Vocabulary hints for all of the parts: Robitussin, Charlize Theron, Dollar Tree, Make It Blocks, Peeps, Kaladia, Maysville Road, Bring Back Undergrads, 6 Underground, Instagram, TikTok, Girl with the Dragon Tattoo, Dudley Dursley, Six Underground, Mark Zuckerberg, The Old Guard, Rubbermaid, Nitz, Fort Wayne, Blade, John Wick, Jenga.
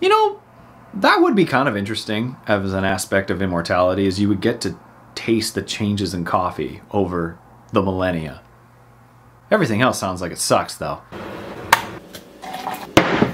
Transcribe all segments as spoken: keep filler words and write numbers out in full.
You know, that would be kind of interesting as an aspect of immortality, is you would get to taste the changes in coffee over the millennia. Everything else sounds like it sucks, though.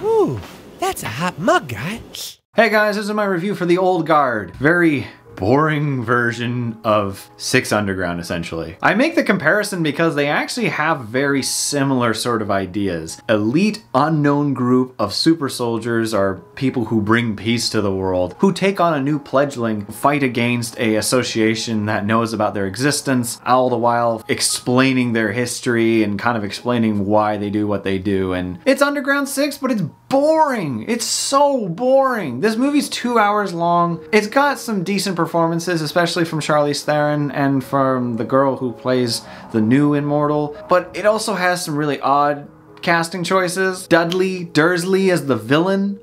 Ooh, that's a hot mug, guys. Hey guys, this is my review for The Old Guard. Very boring version of Six Underground, essentially. I make the comparison because they actually have very similar sort of ideas. Elite, unknown group of super soldiers are people who bring peace to the world, who take on a new fledgling, fight against a association that knows about their existence, all the while explaining their history and kind of explaining why they do what they do. And it's Underground Six, but it's boring. It's so boring. This movie's two hours long. It's got some decent performances, especially from Charlize Theron and from the girl who plays the new immortal, but it also has some really odd casting choices. Dudley Dursley as the villain.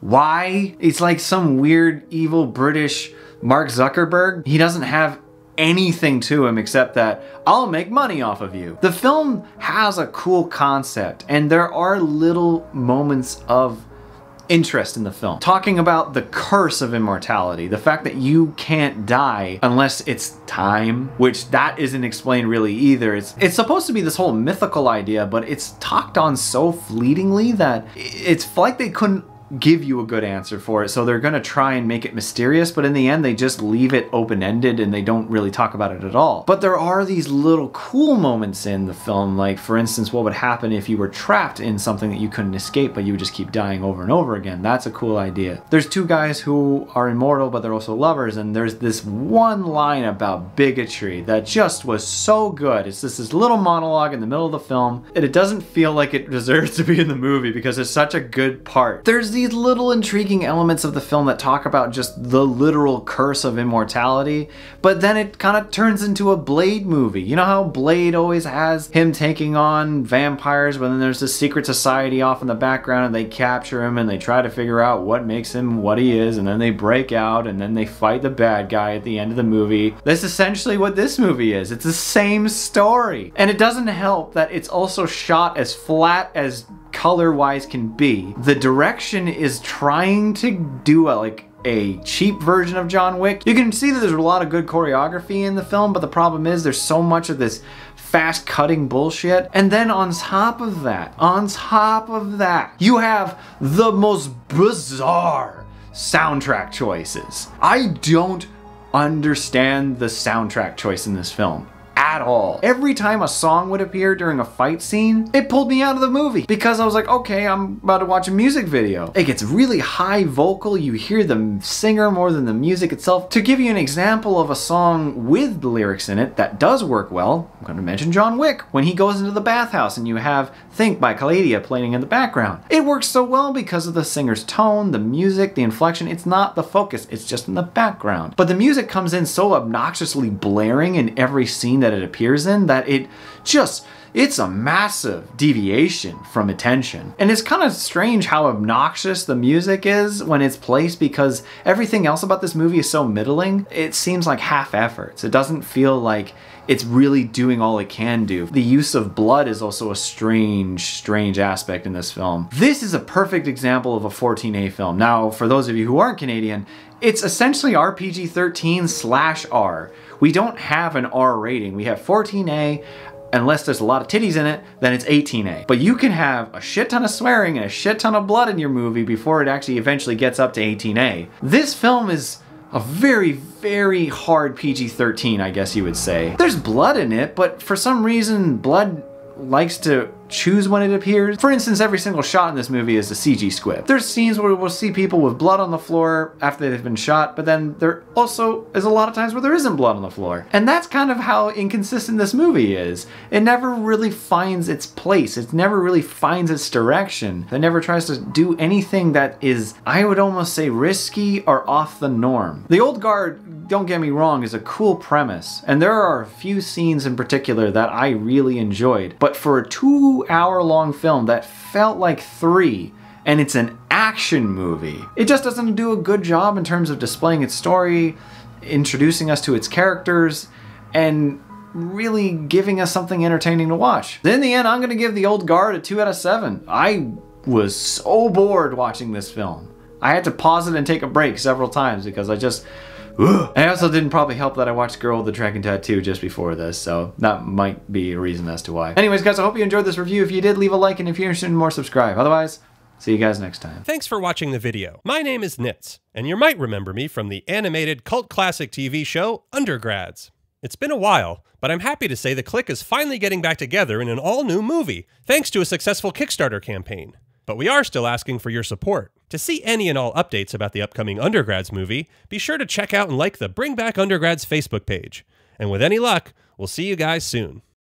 Why? It's like some weird, evil British Mark Zuckerberg. He doesn't have anything to him except that I'll make money off of you. The film has a cool concept, and there are little moments of interest in the film. Talking about the curse of immortality, the fact that you can't die unless it's time, which that isn't explained really either. It's, it's supposed to be this whole mythical idea, but it's talked on so fleetingly that it's like they couldn't give you a good answer for it, so they're gonna try and make it mysterious, but in the end they just leave it open-ended and they don't really talk about it at all. But there are these little cool moments in the film, like for instance, what would happen if you were trapped in something that you couldn't escape, but you would just keep dying over and over again. That's a cool idea. There's two guys who are immortal, but they're also lovers, and there's this one line about bigotry that just was so good. It's this, this little monologue in the middle of the film, and it doesn't feel like it deserves to be in the movie because it's such a good part. There's these These little intriguing elements of the film that talk about just the literal curse of immortality, but then it kind of turns into a Blade movie. You know how Blade always has him taking on vampires, but then there's this secret society off in the background and they capture him and they try to figure out what makes him what he is, and then they break out and then they fight the bad guy at the end of the movie. That's essentially what this movie is. It's the same story. And it doesn't help that it's also shot as flat as color-wise can be. The direction is trying to do a, like a cheap version of John Wick. You can see that there's a lot of good choreography in the film, but the problem is there's so much of this fast-cutting bullshit. And then on top of that, on top of that, you have the most bizarre soundtrack choices. I don't understand the soundtrack choice in this film at all. Every time a song would appear during a fight scene, it pulled me out of the movie because I was like, okay, I'm about to watch a music video. It gets really high vocal. You hear the singer more than the music itself. To give you an example of a song with lyrics in it that does work well, I'm going to mention John Wick. When he goes into the bathhouse and you have Think by Kaladia playing in the background, it works so well because of the singer's tone, the music, the inflection. It's not the focus. It's just in the background. But the music comes in so obnoxiously blaring in every scene that it appears in that it just, it's a massive deviation from attention. And it's kind of strange how obnoxious the music is when it's placed, because everything else about this movie is so middling. It seems like half efforts. It doesn't feel like it's really doing all it can do. The use of blood is also a strange, strange aspect in this film. This is a perfect example of a fourteen A film. Now, for those of you who aren't Canadian, it's essentially R P G thirteen slash R. We don't have an R rating. We have fourteen A, unless there's a lot of titties in it, then it's eighteen A. But you can have a shit ton of swearing and a shit ton of blood in your movie before it actually eventually gets up to eighteen A. This film is a very, very hard P G thirteen, I guess you would say. There's blood in it, but for some reason, blood likes to choose when it appears. For instance, every single shot in this movie is a C G squib. There's scenes where we'll see people with blood on the floor after they've been shot, but then there also is a lot of times where there isn't blood on the floor. And that's kind of how inconsistent this movie is. It never really finds its place. It never really finds its direction. It never tries to do anything that is, I would almost say, risky or off the norm. The Old Guard, don't get me wrong, is a cool premise. And there are a few scenes in particular that I really enjoyed, but for a two hour long film that felt like three, and it's an action movie, it just doesn't do a good job in terms of displaying its story, introducing us to its characters, and really giving us something entertaining to watch. In the end, I'm gonna give The Old Guard a two out of seven. I was so bored watching this film. I had to pause it and take a break several times because I just... Ugh. And I also didn't probably help that I watched Girl with the Dragon Tattoo just before this, so that might be a reason as to why. Anyways, guys, I hope you enjoyed this review. If you did, leave a like, and if you're interested in more, subscribe. Otherwise, see you guys next time. Thanks for watching the video. My name is Nitz, and you might remember me from the animated cult classic T V show, Undergrads. It's been a while, but I'm happy to say the clique is finally getting back together in an all-new movie, thanks to a successful Kickstarter campaign. But we are still asking for your support. To see any and all updates about the upcoming Undergrads movie, be sure to check out and like the Bring Back Undergrads Facebook page. And with any luck, we'll see you guys soon.